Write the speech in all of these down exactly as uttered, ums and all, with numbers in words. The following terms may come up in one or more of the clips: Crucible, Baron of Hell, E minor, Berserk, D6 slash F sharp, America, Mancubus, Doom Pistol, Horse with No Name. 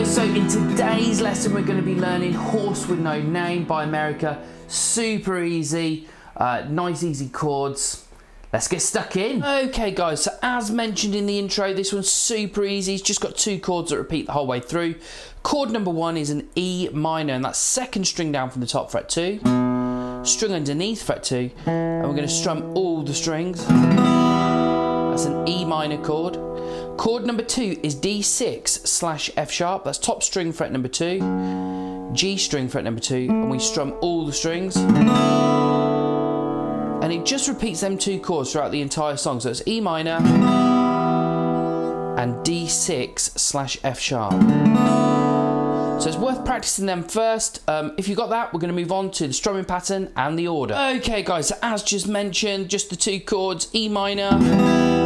guys, so in today's lesson we're going to be learning Horse with No Name by America. Super easy, uh, nice easy chords. Let's get stuck in. Okay guys, so as mentioned in the intro, this one's super easy. It's just got two chords that repeat the whole way through. Chord number one is an E minor, and that's second string down from the top, fret two, string underneath, fret two, and we're going to strum all the strings. That's an E minor chord. Chord number two is D six slash F sharp. That's top string, fret number two, G string, fret number two, and we strum all the strings. And it just repeats them two chords throughout the entire song. So it's E minor and D six slash F sharp. So it's worth practicing them first. Um, if you got that, we're going to move on to the strumming pattern and the order. Okay guys, so as just mentioned, just the two chords, E minor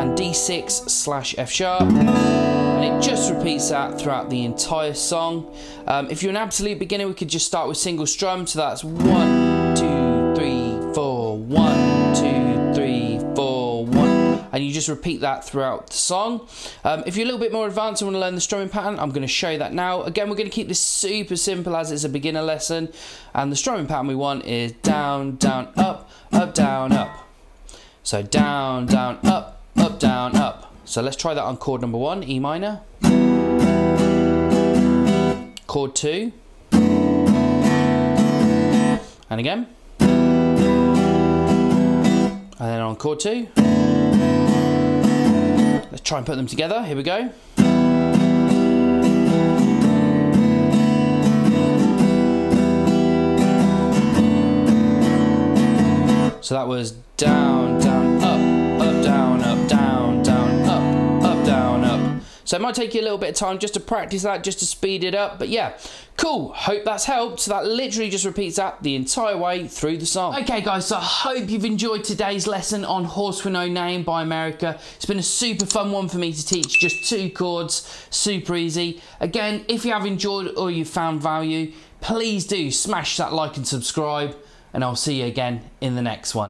and D six slash F sharp, and it just repeats that throughout the entire song. Um, if you're an absolute beginner, we could just start with single strum, so that's one, two, three, four, one, two, three, four, one, and you just repeat that throughout the song. Um, if you're a little bit more advanced and want to learn the strumming pattern, I'm going to show you that now. Again, we're going to keep this super simple as it's a beginner lesson, and the strumming pattern we want is down, down, up, up, down, up. So down, down, up, up, down, up. So let's try that on chord number one, E minor. Chord two. And again. And then on chord two. Let's try and put them together. Here we go. So that was down, down, up, up, down, up, down, down, up, up, down, up. So it might take you a little bit of time just to practice that, just to speed it up. But yeah, cool. Hope that's helped. So that literally just repeats that the entire way through the song. Okay guys, so I hope you've enjoyed today's lesson on Horse with No Name by America. It's been a super fun one for me to teach. Just two chords, super easy. Again, if you have enjoyed or you found value, please do smash that like and subscribe. And I'll see you again in the next one.